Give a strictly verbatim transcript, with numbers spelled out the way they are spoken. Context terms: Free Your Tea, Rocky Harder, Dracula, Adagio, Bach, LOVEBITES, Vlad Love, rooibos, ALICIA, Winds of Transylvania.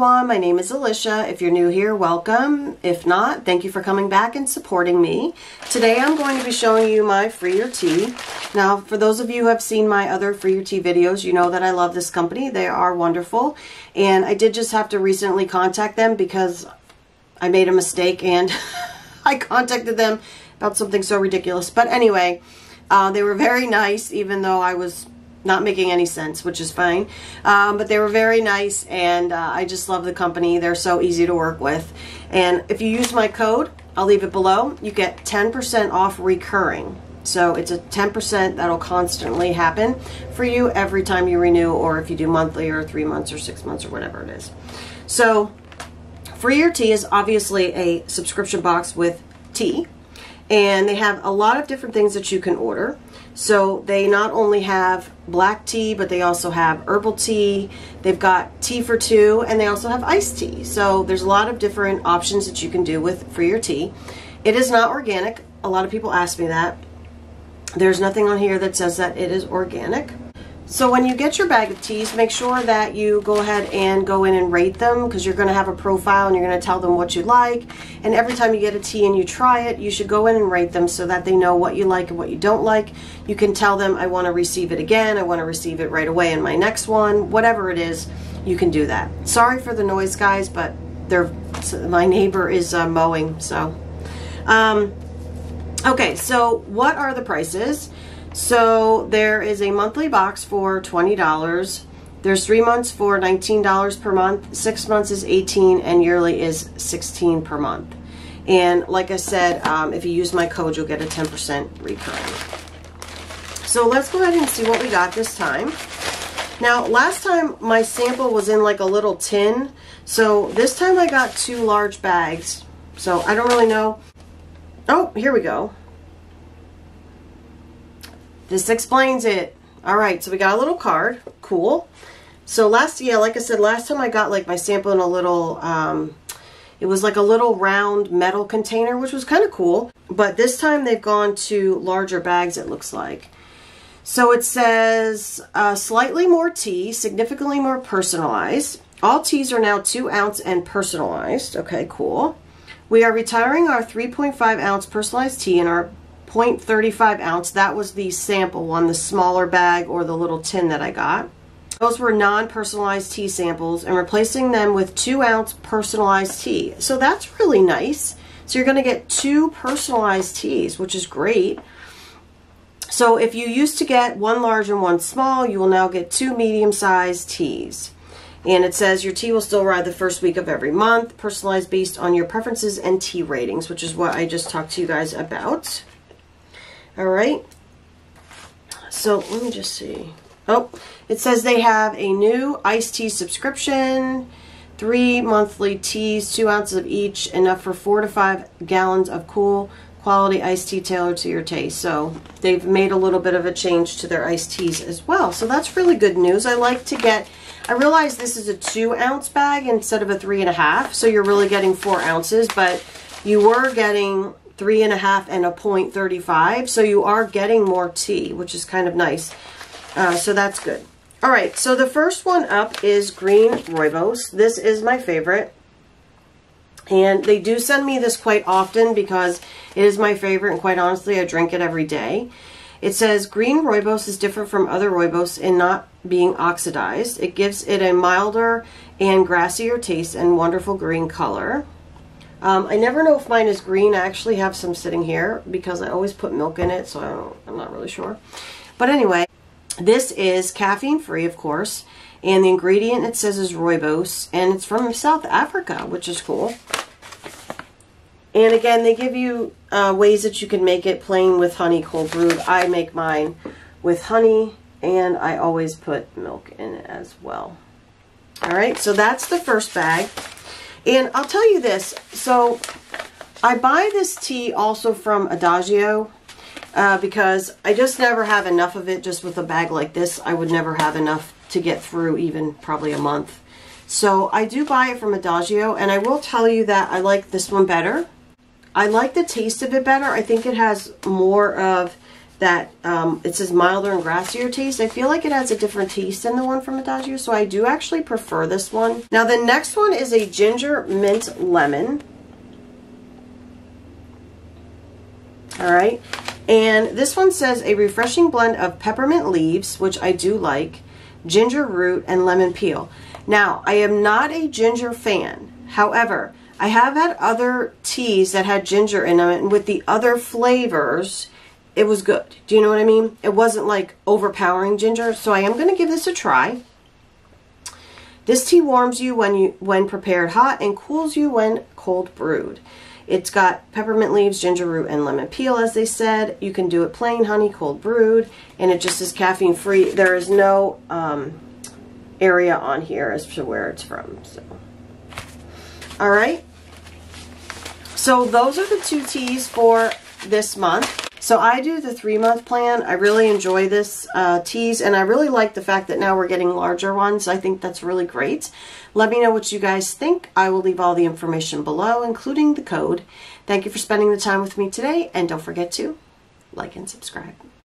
everyone. My name is Alicia. If you're new here, welcome. If not, thank you for coming back and supporting me. Today I'm going to be showing you my Free Your Tea. Now, for those of you who have seen my other Free Your Tea videos, you know that I love this company. They are wonderful. And I did just have to recently contact them because I made a mistake and I contacted them about something so ridiculous. But anyway, uh, they were very nice, even though I was not making any sense, which is fine. Um, but they were very nice, and uh, I just love the company. They're so easy to work with. And if you use my code, I'll leave it below, you get ten percent off recurring. So it's a ten percent that'll constantly happen for you every time you renew, or if you do monthly or three months or six months or whatever it is. So Free Your Tea is obviously a subscription box with tea. And they have a lot of different things that you can order. So they not only have black tea, but they also have herbal tea. They've got tea for two, and they also have iced tea. So there's a lot of different options that you can do with Free Your Tea. It is not organic. A lot of people ask me that. There's nothing on here that says that it is organic. So when you get your bag of teas, make sure that you go ahead and go in and rate them, because you're going to have a profile and you're going to tell them what you like. And every time you get a tea and you try it, you should go in and rate them so that they know what you like and what you don't like. You can tell them, I want to receive it again, I want to receive it right away in my next one, whatever it is, you can do that. Sorry for the noise, guys, but they're, my neighbor is uh, mowing, so. Um, okay, so what are the prices? So there is a monthly box for twenty dollars. There's three months for nineteen dollars per month. Six months is eighteen dollars, and yearly is sixteen dollars per month. And like I said, um, if you use my code, you'll get a ten percent recurring. So let's go ahead and see what we got this time. Now, last time my sample was in like a little tin. So this time I got two large bags. So I don't really know. Oh, here we go. This explains it. All right, so we got a little card. Cool. So last, yeah, like I said, last time I got like my sample in a little, um, it was like a little round metal container, which was kind of cool. But this time they've gone to larger bags, it looks like. So it says, uh, slightly more tea, significantly more personalized. All teas are now two ounce and personalized. Okay, cool. We are retiring our three point five ounce personalized tea and our zero point three five ounce. That was the sample one, the smaller bag or the little tin that I got. Those were non-personalized tea samples, and replacing them with two ounce personalized tea. So that's really nice. So you're going to get two personalized teas, which is great. So if you used to get one large and one small, you will now get two medium-sized teas. And it says your tea will still arrive the first week of every month, personalized based on your preferences and tea ratings, which is what I just talked to you guys about. All right, so let me just see. Oh, it says they have a new iced tea subscription, three monthly teas, two ounces of each, enough for four to five gallons of cool quality iced tea tailored to your taste. So they've made a little bit of a change to their iced teas as well. So that's really good news. I like to get, I realize this is a two ounce bag instead of a three and a half. So you're really getting four ounces, but you were getting three and a half and a zero point three five. So you are getting more tea, which is kind of nice. Uh, so that's good. All right, so the first one up is green rooibos. This is my favorite. And they do send me this quite often because it is my favorite, and quite honestly, I drink it every day. It says green rooibos is different from other rooibos in not being oxidized. It gives it a milder and grassier taste and wonderful green color. Um, I never know if mine is green. I actually have some sitting here because I always put milk in it, so I don't, I'm not really sure. But anyway, this is caffeine-free, of course, and the ingredient it says is rooibos, and it's from South Africa, which is cool. And again, they give you uh, ways that you can make it, plain, with honey, cold brewed. I make mine with honey, and I always put milk in it as well. All right, so that's the first bag. And I'll tell you this, so I buy this tea also from Adagio uh, because I just never have enough of it. Just with a bag like this, I would never have enough to get through even probably a month. So I do buy it from Adagio, and I will tell you that I like this one better. I like the taste of it better. I think it has more of that um, it says milder and grassier taste. I feel like it has a different taste than the one from Adagio, so I do actually prefer this one. Now the next one is a ginger mint lemon. All right, and this one says a refreshing blend of peppermint leaves, which I do like, ginger root, and lemon peel. Now, I am not a ginger fan. However, I have had other teas that had ginger in them, and with the other flavors, it was good. Do you know what I mean? It wasn't like overpowering ginger, so I am going to give this a try. This tea warms you when you when prepared hot and cools you when cold brewed. It's got peppermint leaves, ginger root, and lemon peel, as they said. You can do it plain, honey, cold brewed, and it just is caffeine free. There is no um, area on here as to where it's from. So, all right. So those are the two teas for this month. So I do the three-month plan. I really enjoy this uh, teas, and I really like the fact that now we're getting larger ones. I think that's really great. Let me know what you guys think. I will leave all the information below, including the code. Thank you for spending the time with me today, and don't forget to like and subscribe.